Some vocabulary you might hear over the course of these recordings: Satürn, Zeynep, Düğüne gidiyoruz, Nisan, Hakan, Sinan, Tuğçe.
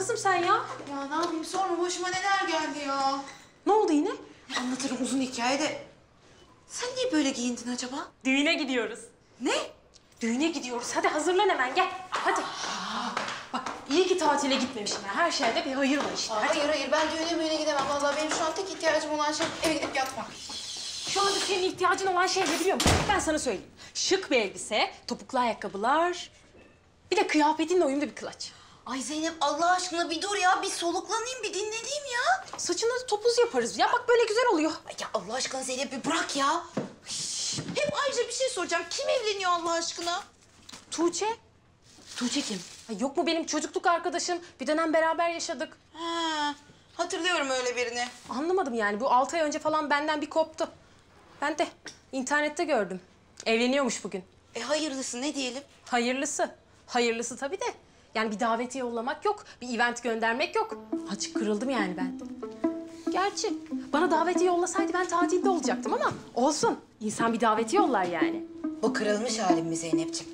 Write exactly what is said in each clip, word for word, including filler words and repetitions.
kızım sen ya? Ya ne yapayım, sonra başıma neler geldi ya. Ne oldu yine? Anlatırım uzun hikayede. Sen niye böyle giyindin acaba? Düğüne gidiyoruz. Ne? Düğüne gidiyoruz. Hadi hazırlan hemen gel. Hadi. Aa, bak iyi ki tatile gitmemişim ben. Her şeyde bir hayır var işte. Aa, hayır hayır ben düğüne böyle gidemem. Vallahi benim şu an tek ihtiyacım olan şey eve gidip yatmak. Şu anda senin ihtiyacın olan şey ne biliyor musun? Ben sana söyleyeyim. Şık bir elbise, topuklu ayakkabılar, bir de kıyafetinle uyumlu bir kılaç. Ay Zeynep Allah aşkına bir dur ya, bir soluklanayım, bir dinleneyim ya. Saçına topuz yaparız ya, bak böyle güzel oluyor. Ay ya Allah aşkına Zeynep bir bırak ya. Hep ayrıca bir şey soracağım, kim evleniyor Allah aşkına? Tuğçe. Tuğçe kim? Ay yok mu benim çocukluk arkadaşım, bir dönem beraber yaşadık. Ha, hatırlıyorum öyle birini. Anlamadım yani, bu altı ay önce falan benden bir koptu. Ben de internette gördüm, evleniyormuş bugün. E hayırlısı ne diyelim? Hayırlısı, hayırlısı tabii de. Yani bir davetiye yollamak yok, bir event göndermek yok. Açık kırıldım yani ben. Gerçi bana davetiye yollasaydı ben tatilde olacaktım ama olsun. İnsan bir davetiye yollar yani. Bu kırılmış halim mi Zeynepciğim?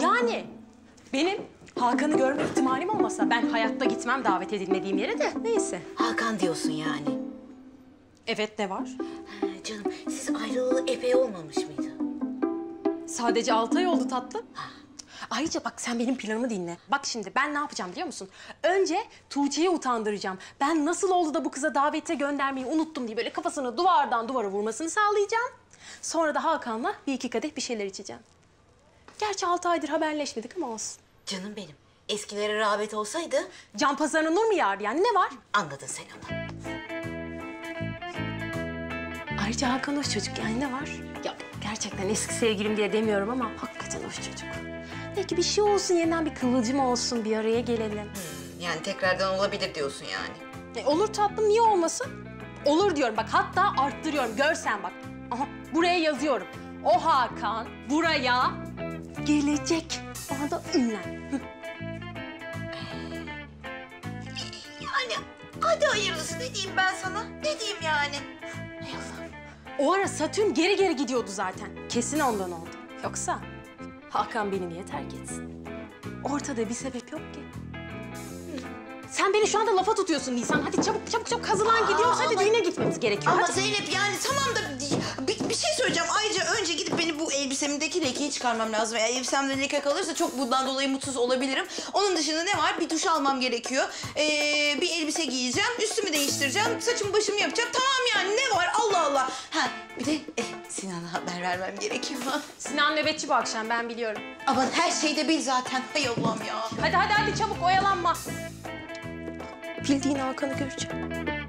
Yani benim Hakan'ı görme ihtimalim olmasa ben hayatta gitmem davet edilmediğim yere de neyse. Hakan diyorsun yani. Evet ne var? Ha, canım siz ayrılalı epey olmamış mıydı? Sadece altı ay oldu tatlım. Ayrıca bak sen benim planımı dinle. Bak şimdi ben ne yapacağım biliyor musun? Önce Tuğçe'yi utandıracağım. Ben nasıl oldu da bu kıza davete göndermeyi unuttum diye böyle kafasını duvardan duvara vurmasını sağlayacağım. Sonra da Hakan'la bir iki kadeh bir şeyler içeceğim. Gerçi altı aydır haberleşmedik ama olsun. Canım benim. Eskilere rağbet olsaydı... Can pazarına nur mu yağardı yani ne var? Anladın sen ama. Ayrıca Hakan hoş çocuk yani ne var? Ya gerçekten eski sevgilim diye demiyorum ama hakikaten hoş çocuk. Belki bir şey olsun, yeniden bir kıvılcım olsun, bir araya gelelim. Yani tekrardan olabilir diyorsun yani. E olur tatlım, niye olmasın? Olur diyorum bak, hatta arttırıyorum, görsen bak. Aha, buraya yazıyorum. O Hakan buraya gelecek. Ona da ünlen. Yani hadi hayırlısı ne diyeyim ben sana? Ne diyeyim yani? Hay Allah. O ara Satürn geri geri gidiyordu zaten. Kesin ondan oldu. Yoksa... Hakan beni niye terk etsin? Ortada bir sebep yok ki. Sen beni şu anda lafa tutuyorsun Nisan. Hadi çabuk çabuk çabuk hazırlan gidiyoruz. Hadi ama... düğüne gitmemiz gerekiyor. Ama hadi. Zeynep yani tamam da bir, bir şey söyleyeceğim. Ayrıca önce gidip benim bu elbisemdeki lekeyi çıkarmam lazım. Eğer elbisemde leke kalırsa çok bundan dolayı mutsuz olabilirim. Onun dışında ne var? Bir duş almam gerekiyor. Ee, bir elbise giyeceğim. Üstümü değiştireceğim. Saçımı başımı yapacağım. Tamam yani ne var? Allah Allah. Ha bir de eh, Sinan'a haber vermem gerekiyor. Sinan nöbetçi bu akşam ben biliyorum. Ama her şeyi de bil zaten. Hay Allah'ım ya. Hadi hadi hadi çabuk oyalanma. Bildiğin Hakan'ı göreceğim.